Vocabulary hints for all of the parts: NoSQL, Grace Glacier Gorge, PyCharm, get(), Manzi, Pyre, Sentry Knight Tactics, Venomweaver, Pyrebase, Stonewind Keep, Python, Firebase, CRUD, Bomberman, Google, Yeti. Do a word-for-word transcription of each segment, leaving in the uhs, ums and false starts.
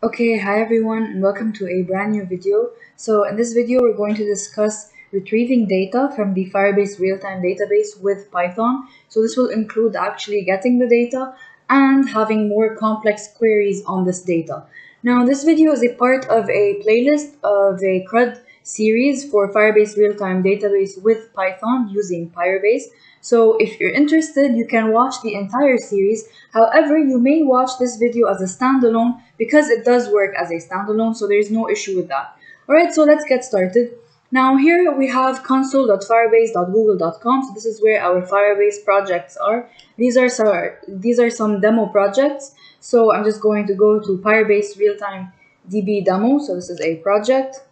Okay, hi everyone and welcome to a brand new video. So in this video we're going to discuss retrieving data from the Firebase real-time database with Python. So this will include actually getting the data and having more complex queries on this data. Now this video is a part of a playlist of a C R U D series for Firebase real-time database with Python using Pyrebase. So if you're interested, you can watch the entire series. However, you may watch this video as a standalone because it does work as a standalone, so there's no issue with that. Alright, so let's get started. Now here we have console dot firebase dot google dot com. So this is where our Firebase projects are. These are, sorry, these are some demo projects. So I'm just going to go to Pyrebase real-time D B demo. So this is a project.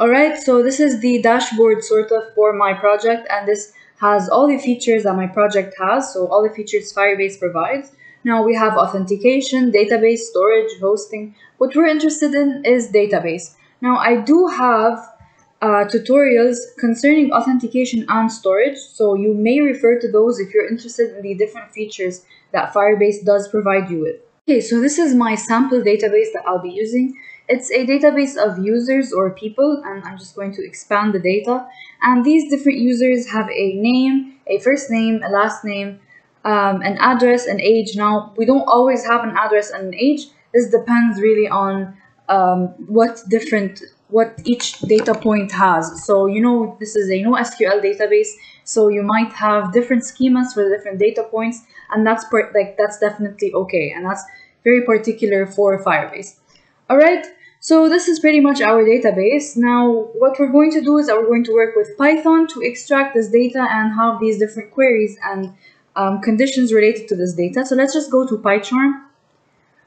Alright, so this is the dashboard sort of for my project, and this has all the features that my project has, so all the features Firebase provides. Now we have authentication, database, storage, hosting. What we're interested in is database. Now I do have uh, tutorials concerning authentication and storage, so you may refer to those if you're interested in the different features that Firebase does provide you with. Okay, so this is my sample database that I'll be using. It's a database of users or people, and I'm just going to expand the data. And these different users have a name, a first name, a last name, um, an address, an age. Now, we don't always have an address and an age. This depends really on um, what different, what each data point has. So, you know, this is a no S Q L database, so you might have different schemas for the different data points, and that's part, like that's definitely okay, and that's very particular for Firebase. All right. So this is pretty much our database. Now, what we're going to do is that we're going to work with Python to extract this data and have these different queries and um, conditions related to this data. So let's just go to PyCharm.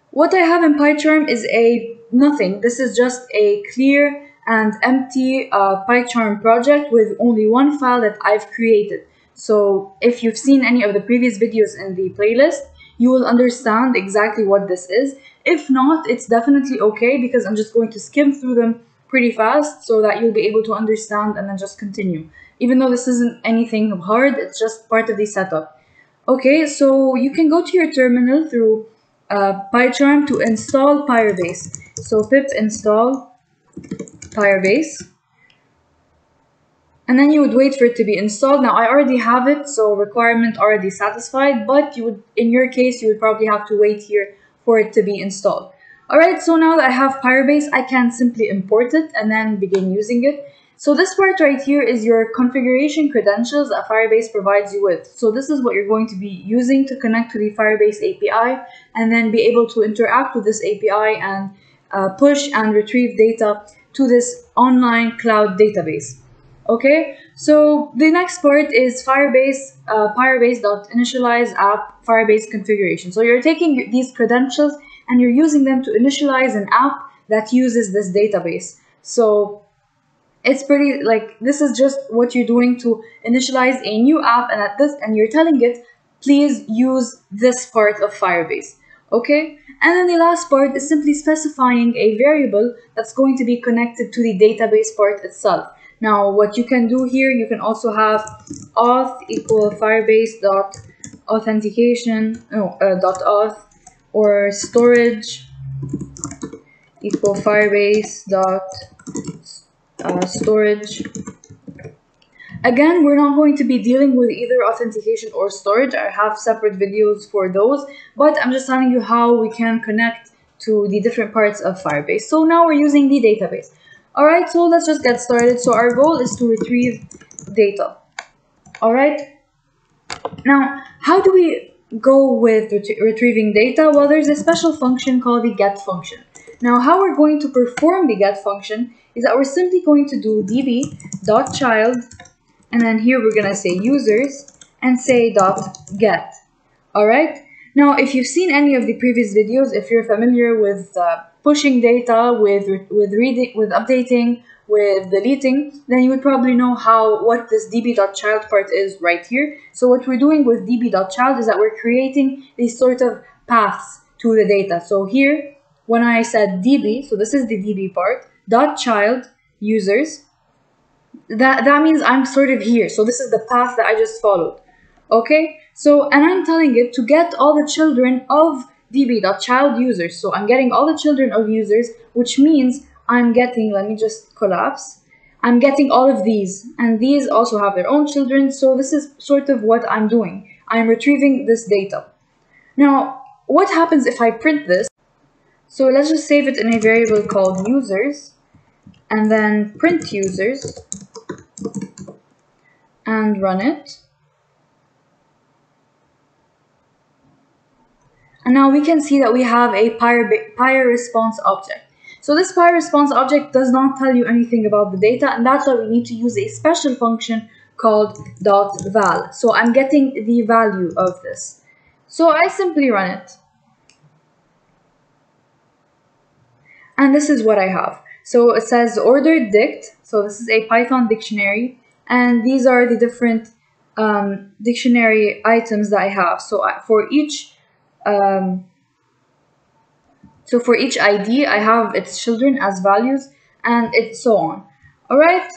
What I have in PyCharm is a nothing. This is just a clear and empty uh, PyCharm project with only one file that I've created. So if you've seen any of the previous videos in the playlist, you will understand exactly what this is. If not, it's definitely okay because I'm just going to skim through them pretty fast so that you'll be able to understand and then just continue. Even though this isn't anything hard, it's just part of the setup. Okay, so you can go to your terminal through uh, PyCharm to install Pyrebase. So pip install Pyrebase. And then you would wait for it to be installed. Now I already have it, so requirement already satisfied, but you would, in your case, you would probably have to wait here for it to be installed. Alright, so now that I have Pyrebase, I can simply import it and then begin using it. So this part right here is your configuration credentials that Firebase provides you with. So this is what you're going to be using to connect to the Firebase A P I and then be able to interact with this A P I and uh, push and retrieve data to this online cloud database. Okay, so the next part is Firebase, uh, Pyrebase.initialize app Firebase configuration. So you're taking these credentials and you're using them to initialize an app that uses this database. So it's pretty like this is just what you're doing to initialize a new app, and at this, and you're telling it, please use this part of Firebase. Okay, and then the last part is simply specifying a variable that's going to be connected to the database part itself. Now, what you can do here, you can also have auth equal Firebase dot authentication, no, uh, dot auth, or storage equal Firebase dot uh, storage. Again, we're not going to be dealing with either authentication or storage. I have separate videos for those, but I'm just telling you how we can connect to the different parts of Firebase. So now we're using the database. Alright, so let's just get started. So our goal is to retrieve data. Alright, now how do we go with ret retrieving data? Well, there's a special function called the get function. Now how we're going to perform the get function is that we're simply going to do db.child, and then here we're going to say users and say dot get. Alright, now if you've seen any of the previous videos, if you're familiar with uh, pushing data, with with reading, with updating, with deleting, then you would probably know how what this db.child part is right here. So what we're doing with db.child is that we're creating these sort of paths to the data. So here, when I said db, so this is the db part, dot child users, that, that means I'm sort of here. So this is the path that I just followed. Okay, so and I'm telling it to get all the children of db.childUsers. So I'm getting all the children of users, which means I'm getting, let me just collapse, I'm getting all of these, and these also have their own children. So this is sort of what I'm doing. I'm retrieving this data. Now, what happens if I print this? So let's just save it in a variable called users, and then print users, and run it. And now we can see that we have a Pyre, Pyre response object. So this Pyre response object does not tell you anything about the data, and that's why we need to use a special function called .val. So I'm getting the value of this. So I simply run it. And this is what I have. So it says order dict. So this is a Python dictionary, and these are the different um, dictionary items that I have. So I, for each Um, so for each I D, I have its children as values, and it so on. Alright,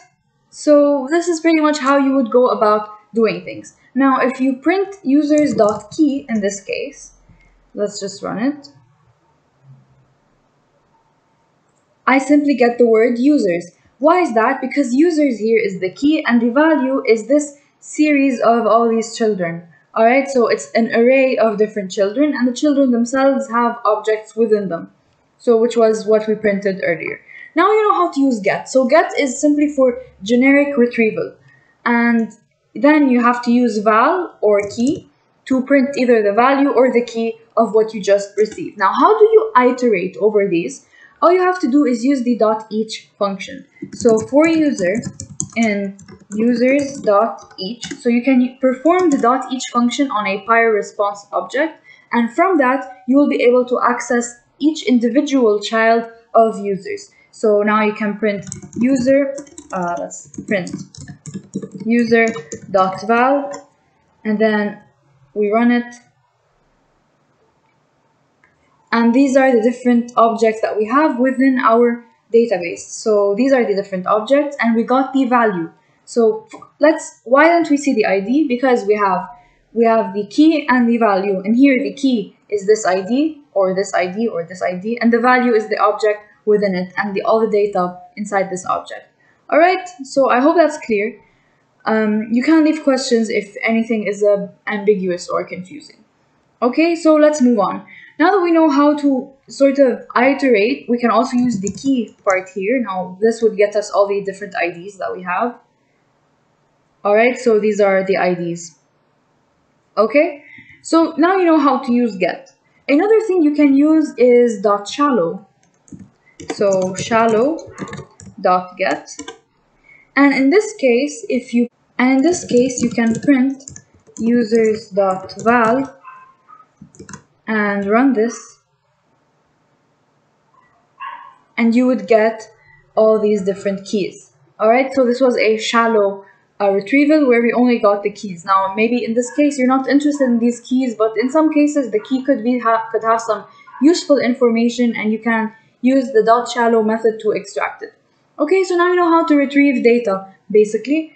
so this is pretty much how you would go about doing things. Now, if you print users.key in this case, let's just run it. I simply get the word users. Why is that? Because users here is the key, and the value is this series of all these children. Alright, so it's an array of different children, and the children themselves have objects within them, so which was what we printed earlier. Now you know how to use get. So get is simply for generic retrieval, and then you have to use val or key to print either the value or the key of what you just received. Now how do you iterate over these? All you have to do is use the dot each function. So for user in users dot each, so you can perform the dot each function on a Pyre response object, and from that you will be able to access each individual child of users. So now you can print user, uh, let's print user dot val, and then we run it, and these are the different objects that we have within our database. So these are the different objects, and we got the value. So let's, why don't we see the I D? Because we have we have the key and the value, and here the key is this I D or this I D or this I D, and the value is the object within it and the all the data inside this object. All right, so I hope that's clear. Um, you can leave questions if anything is uh, ambiguous or confusing. Okay, so let's move on. Now that we know how to sort of iterate, we can also use the key part here. Now this would get us all the different I Ds that we have. Alright, so these are the I Ds. Okay, so now you know how to use get. Another thing you can use is dot shallow. So shallow dot get, and in this case, if you and in this case you can print users dot val and run this, and you would get all these different keys. Alright, so this was a shallow Uh, retrieval where we only got the keys. Now maybe in this case you're not interested in these keys, but in some cases the key could be ha could have some useful information, and you can use the dot shallow method to extract it. Okay, so now you know how to retrieve data basically.